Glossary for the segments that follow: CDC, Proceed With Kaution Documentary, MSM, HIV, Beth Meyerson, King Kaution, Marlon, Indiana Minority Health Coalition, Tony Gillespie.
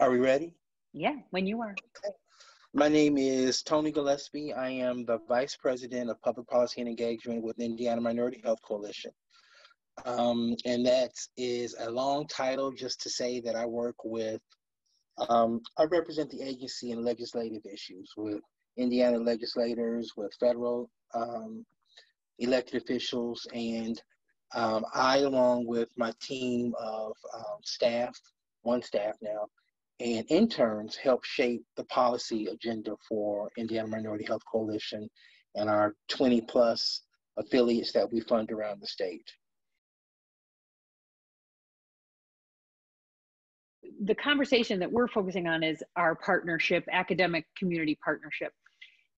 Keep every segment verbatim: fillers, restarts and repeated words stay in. Are we ready? Yeah, when you are. Okay. My name is Tony Gillespie. I am the Vice President of Public Policy and Engagement with the Indiana Minority Health Coalition. Um, and that is a long title just to say that I work with, um, I represent the agency in legislative issues with Indiana legislators, with federal um, elected officials, and um, I, along with my team of um, staff, one staff now, and interns, help shape the policy agenda for Indiana Minority Health Coalition and our twenty plus affiliates that we fund around the state. The conversation that we're focusing on is our partnership, academic community partnership.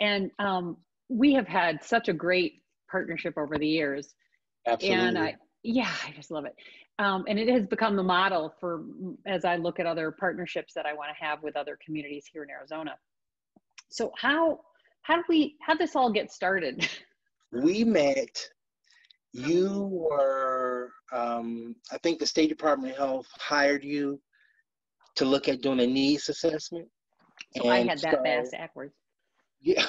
And um, we have had such a great partnership over the years. Absolutely. And I, yeah, I just love it. Um, and it has become the model for, as I look at other partnerships that I want to have with other communities here in Arizona. So how, how did we, how did this all get started? We met, you were, um, I think the State Department of Health hired you to look at doing a needs assessment. So and I had that so, fast backwards. Yeah,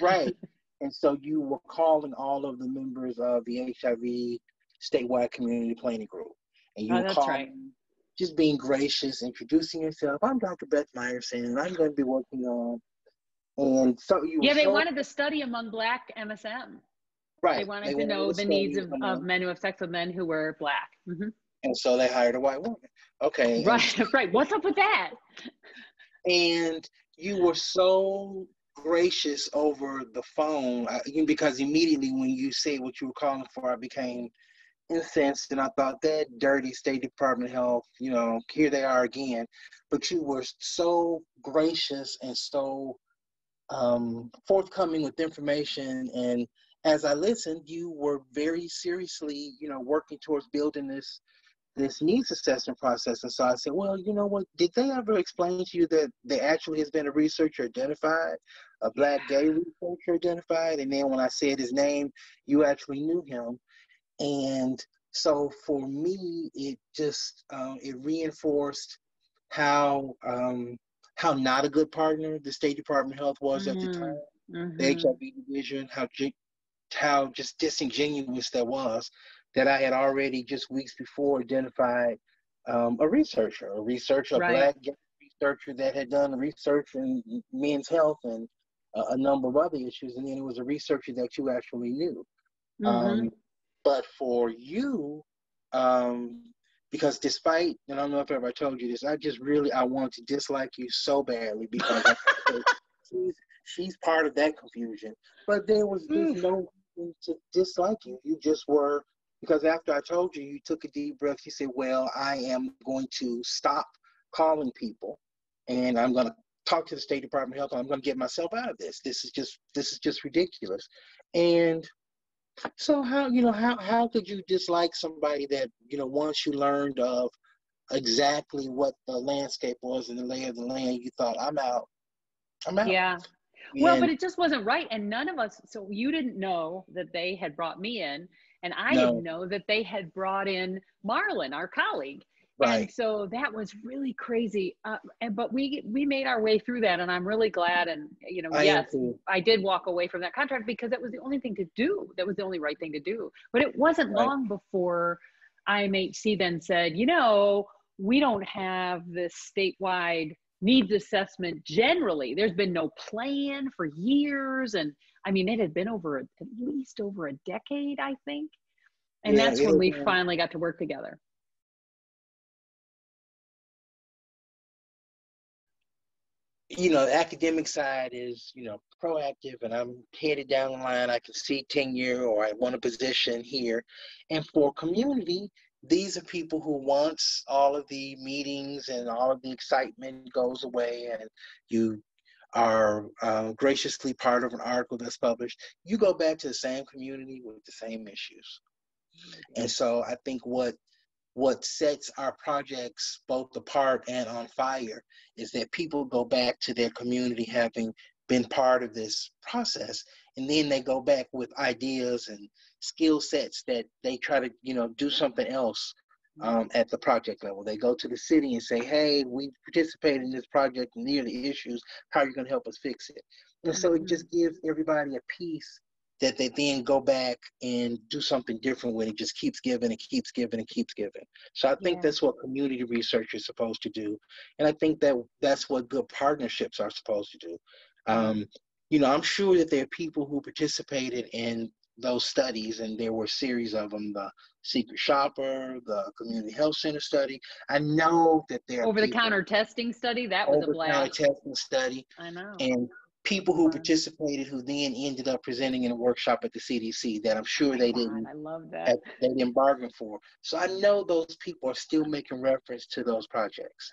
right. And so you were calling all of the members of the H I V statewide community planning group. And you oh, were that's calling, right. just being gracious, introducing yourself. I'm Doctor Beth Meyerson, and I'm going to be working on. And so you Yeah, were they so, wanted to study among Black M S M. Right. They wanted they to wanted know to the needs of, of men who have sex with men who were Black. Mm-hmm. And so they hired a white woman. Okay. Right, and, right. What's up with that? And you were so gracious over the phone, I, because immediately when you said what you were calling for, I became incensed, and I thought, that dirty State Department of Health, you know, here they are again. But you were so gracious and so um, forthcoming with information, and as I listened, you were very seriously, you know, working towards building this this needs assessment process. And so I said, well, you know what, did they ever explain to you that there actually has been a researcher identified, a Black gay researcher identified? And then when I said his name, you actually knew him. And so for me, it just, um, it reinforced how, um, how not a good partner the State Department of Health was mm-hmm. at the time, mm-hmm. the H I V division, how, how just disingenuous that was. That I had already just weeks before identified um, a researcher, a researcher, right. a Black researcher that had done research in men's health and uh, a number of other issues. And then it was a researcher that you actually knew. Mm-hmm. Um, but for you, um, because despite, and I don't know if I ever told you this, I just really, I want to dislike you so badly because I, she's, she's part of that confusion. But there was mm. no reason to dislike you. You just were. Because after I told you, you took a deep breath, you said, well, I am going to stop calling people and I'm going to talk to the State Department of Health and I'm going to get myself out of this. This is just, this is just ridiculous. And so how, you know, how, how could you dislike somebody that, you know, once you learned of exactly what the landscape was and the lay of the land, you thought, I'm out, I'm out. Yeah. And well, but it just wasn't right. And none of us, so you didn't know that they had brought me in. And I no. didn't know that they had brought in Marlon, our colleague. Right. And so that was really crazy. Uh, and, but we we made our way through that, and I'm really glad. And, you know, I yes, I did walk away from that contract because that was the only thing to do. That was the only right thing to do. But it wasn't right. long before I M H C then said, you know, we don't have this statewide needs assessment generally. There's been no plan for years. And I mean, it had been over a, at least over a decade, I think. And yeah, that's when we been. finally got to work together. You know, the academic side is, you know, proactive, and I'm headed down the line. I can see tenure, or I want a position here. And for community, these are people who, once all of the meetings and all of the excitement goes away and you are uh, graciously part of an article that's published, you go back to the same community with the same issues. Mm-hmm. And so I think what what sets our projects both apart and on fire is that people go back to their community having been part of this process, and then they go back with ideas and skill sets that they try to, you know, do something else um, at the project level. They go to the city and say, hey, we participated in this project and these are the issues. How are you going to help us fix it? And so it just gives everybody a piece that they then go back and do something different with. It just keeps giving and keeps giving and keeps giving. So I think yeah. that's what community research is supposed to do. And I think that that's what good partnerships are supposed to do. Um, you know, I'm sure that there are people who participated in those studies, and there were a series of them, the Secret Shopper, the Community Health Center study. I know that there are over-the-counter testing study, that was a blast. Over-the-counter testing study. I know. And people who participated who then ended up presenting in a workshop at the C D C that I'm sure they didn't, I love that. they didn't bargain for. So I know those people are still making reference to those projects.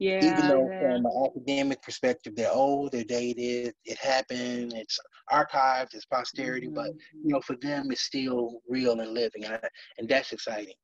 Yeah, even though yeah. from an academic perspective, they're old, they're dated, it happened, it's archived, it's posterity, mm-hmm. but, you know, for them, it's still real and living, and, I, and that's exciting.